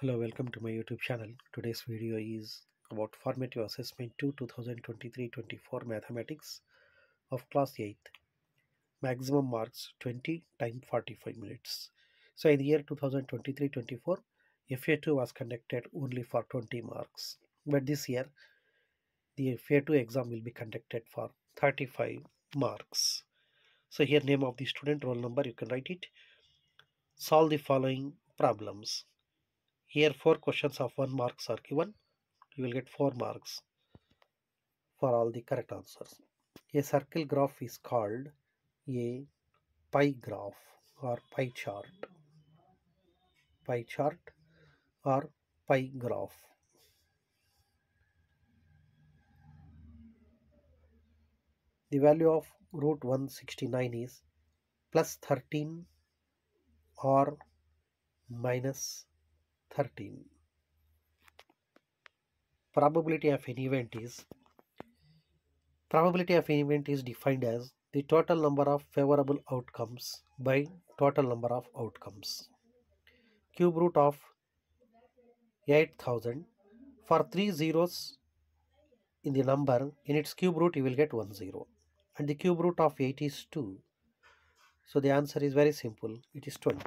Hello, welcome to my YouTube channel. Today's video is about Formative Assessment 2 2023-24 Mathematics of Class 8. Maximum marks 20 times 45 minutes. So in the year 2023-24, FA2 was conducted only for 20 marks. But this year, the FA2 exam will be conducted for 35 marks. So here name of the student, roll number, you can write it. Solve the following problems. Here 4 questions of 1 marks are given. You will get 4 marks for all the correct answers. A circle graph is called a pie graph or pie chart. Pie chart or pie graph. The value of root 169 is plus 13 or minus 13. Probability of an event is defined as the total number of favorable outcomes by total number of outcomes. Cube root of 8000. For 3 zeros in the number, in its cube root you will get 1 zero. And the cube root of 8 is 2. So the answer is very simple. It is 20.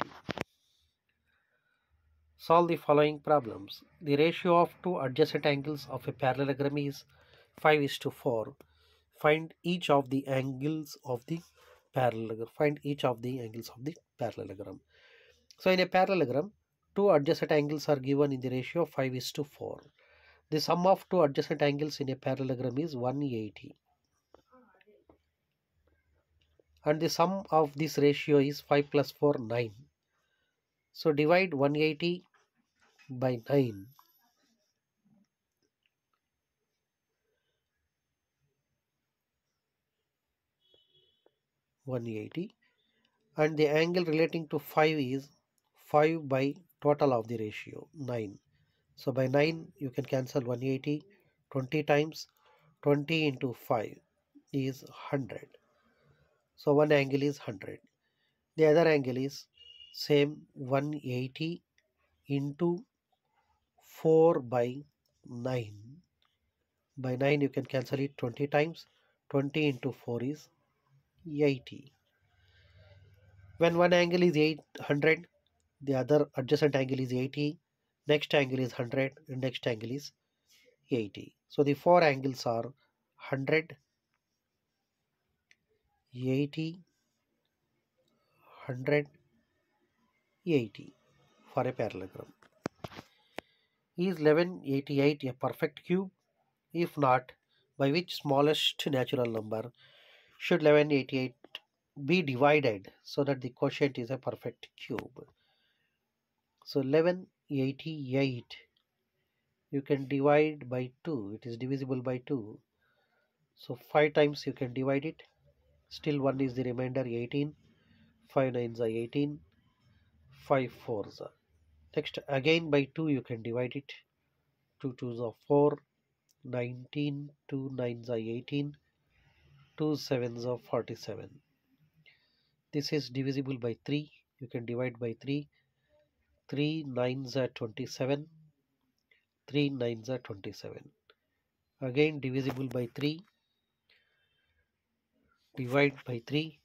Solve the following problems. The ratio of two adjacent angles of a parallelogram is 5:4. Find each of the angles of the parallelogram. So in a parallelogram, two adjacent angles are given in the ratio of 5:4. The sum of two adjacent angles in a parallelogram is 180. And the sum of this ratio is 5 + 4, 9. So divide 180 by 9. And the angle relating to 5 is 5 by total of the ratio 9. So by 9 you can cancel 180 20 times. 20 into 5 is 100. So one angle is 100. The other angle is same 180 into 4 by 9. By 9 you can cancel it 20 times. 20 into 4 is 80. When one angle is 800, the other adjacent angle is 80. Next angle is 100 and next angle is 80. So the 4 angles are 100, 80, 100, 80 for a parallelogram. Is 1188 a perfect cube? If not, by which smallest natural number should 1188 be divided so that the quotient is a perfect cube? So 1188 you can divide by 2. It is divisible by 2. So 5 times you can divide it. Still 1 is the remainder, 18. 5 9s are 18. 5 4s. Next again by 2 you can divide it. 2 2s are 4, 19, 2 9s are 18, 2 7s are 47. This is divisible by 3. You can divide by 3. 3 9s are 27, 3 9s are 27. Again divisible by 3. Divide by 3.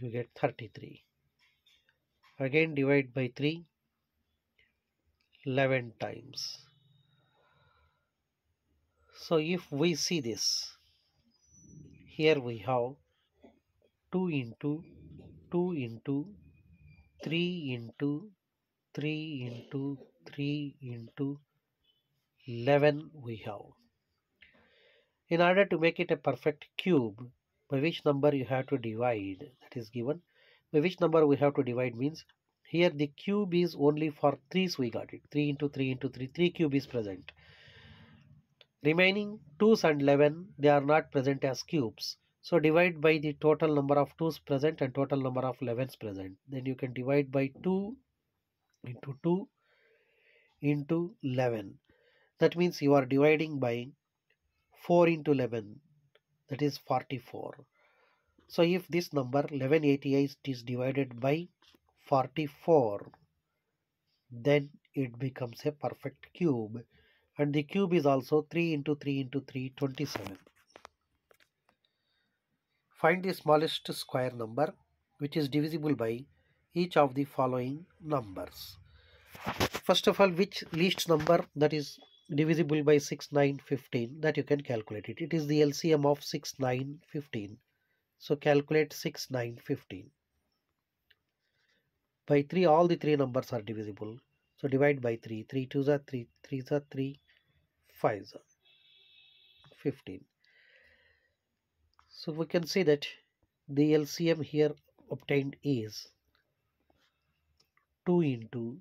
You get 33. Again divide by 3, 11 times. So if we see this, here we have 2 into 2 into 3 into 3 into 3 into 11 we have. In order to make it a perfect cube, by which number you have to divide, that is given. By which number we have to divide means here the cube is only for 3's. We got it. 3 into 3 into 3. 3 cube is present. Remaining 2's and 11, they are not present as cubes. So divide by the total number of 2's present and total number of 11's present. Then you can divide by 2 into 2 into 11. That means you are dividing by 4 into 11. That is 44. So if this number 1188 is divided by 44, then it becomes a perfect cube, and the cube is also 3 into 3 into 3, 27. Find the smallest square number which is divisible by each of the following numbers. First of all, which least number that is divisible by 6, 9, 15, that you can calculate it. It is the LCM of 6, 9, 15. So calculate 6, 9, 15. By 3, all the 3 numbers are divisible. So divide by 3. 3 2s are 3, 3s are 3, 5s are 15. So we can say that the LCM here obtained is 2 into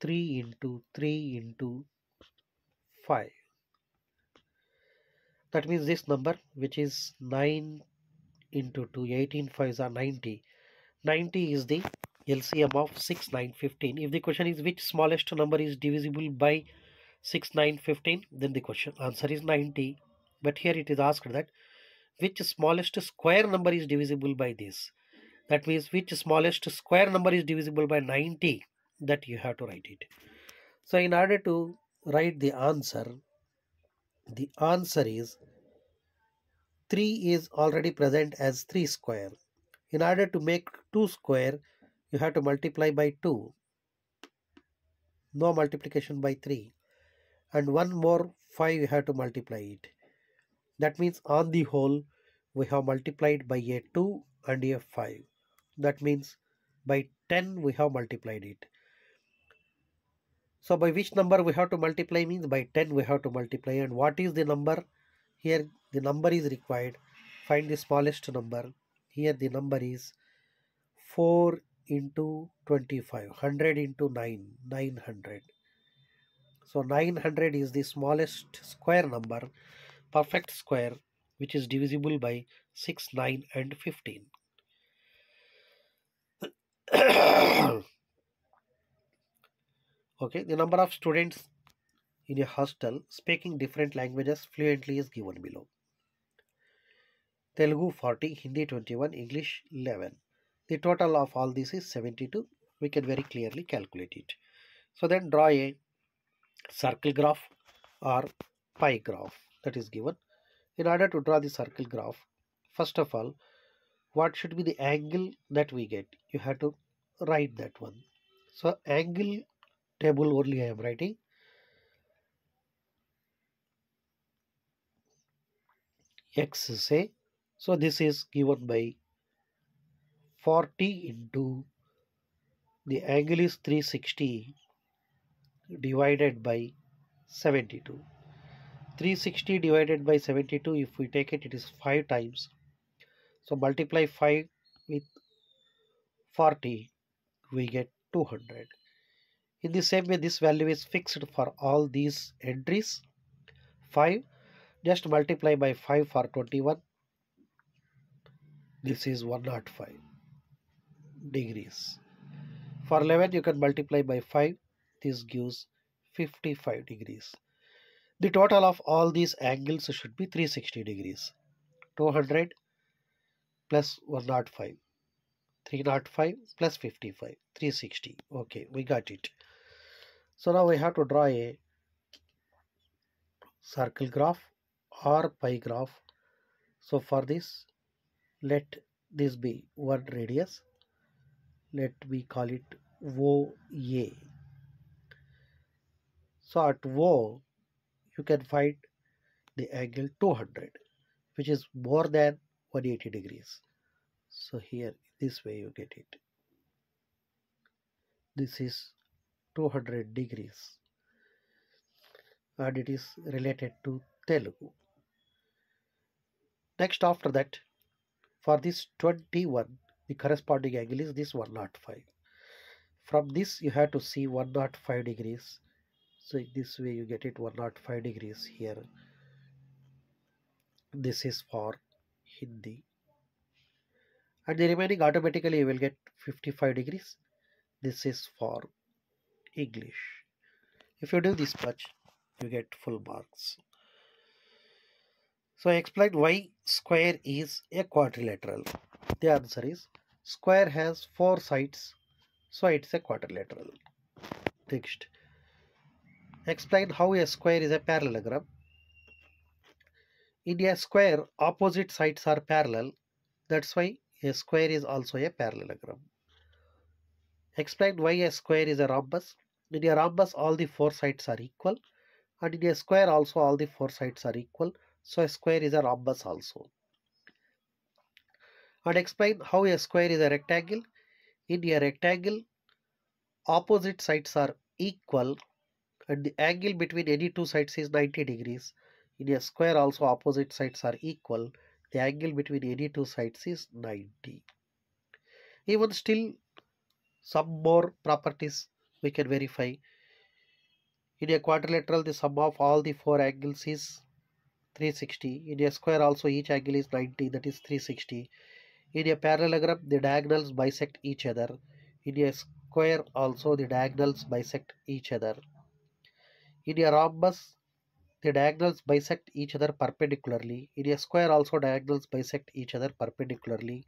3 into 3 into 5. That means this number, which is 9 into 2, 18 5s are 90. 90 is the LCM of 6, 9, 15. If the question is which smallest number is divisible by 6, 9, 15, then the question answer is 90. But here it is asked that which smallest square number is divisible by this. That means which smallest square number is divisible by 90, that you have to write it. So in order to write the answer is 3 is already present as 3 square. In order to make 2 square, you have to multiply by 2. No multiplication by 3. And one more 5, you have to multiply it. That means on the whole, we have multiplied by a 2 and a 5. That means by 10, we have multiplied it. So by which number we have to multiply means by 10 we have to multiply. And what is the number? Here the number is required. Find the smallest number. Here the number is 4 into 25, 100 into 9, 900. So 900 is the smallest square number, perfect square, which is divisible by 6, 9 and 15. Okay, the number of students in a hostel speaking different languages fluently is given below. Telugu 40, Hindi 21, English 11. The total of all this is 72. We can very clearly calculate it. So then draw a circle graph or pie graph that is given. In order to draw the circle graph, first of all, what should be the angle that we get? You have to write that one. So angle table only I am writing. X say. So this is given by 40 into the angle is 360 divided by 72. 360 divided by 72, if we take it, it is 5 times. So multiply 5 with 40, we get 200. In the same way, this value is fixed for all these entries. 5, just multiply by 5 for 21. This is 105 degrees. For 11, you can multiply by 5. This gives 55 degrees. The total of all these angles should be 360 degrees. 200 plus 105. 305 plus 55. 360. Okay, we got it. So now we have to draw a circle graph or pie graph. So for this, let this be one radius. Let me call it OA. So at O, you can find the angle 200, which is more than 180 degrees. So here, this way you get it. This is 200 degrees. And it is related to Telugu. Next, after that, for this 21, the corresponding angle is this 105. From this, you have to see 105 degrees. So this way you get it 105 degrees here. This is for Hindi. And the remaining automatically you will get 55 degrees. This is for English. If you do this much, you get full marks. So explain why square is a quadrilateral. The answer is square has 4 sides. so it's a quadrilateral. Next, explain how a square is a parallelogram. In a square, opposite sides are parallel. That's why a square is also a parallelogram. Explain why a square is a rhombus. In a rhombus, all the four sides are equal, and in a square also all the four sides are equal, so a square is a rhombus also. And explain how a square is a rectangle. In a rectangle, opposite sides are equal and the angle between any two sides is 90 degrees. In a square also opposite sides are equal. The angle between any two sides is 90. Even still, some more properties we can verify. In a quadrilateral, the sum of all the four angles is 360. In a square also each angle is 90, that is 360. In a parallelogram, the diagonals bisect each other. In a square also the diagonals bisect each other. In a rhombus, the diagonals bisect each other perpendicularly. In a square also diagonals bisect each other perpendicularly.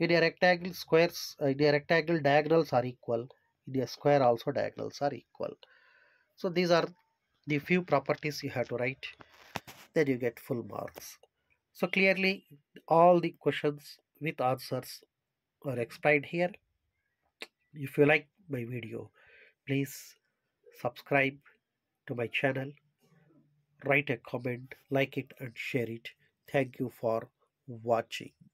In a rectangle, diagonals are equal. In a square also diagonals are equal. So these are the few properties you have to write. Then you get full marks. So clearly all the questions with answers are explained here. If you like my video, please subscribe to my channel, write a comment, like it and share it. Thank you for watching.